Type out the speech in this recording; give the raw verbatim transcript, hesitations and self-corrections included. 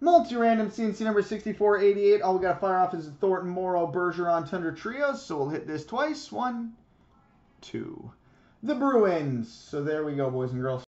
Multi-random C N C number sixty-four eighty-eight. All we got to fire off is the Thornton Morrow Bergeron Tundra Trios. So we'll hit this twice. One, two. The Bruins. So there we go, boys and girls.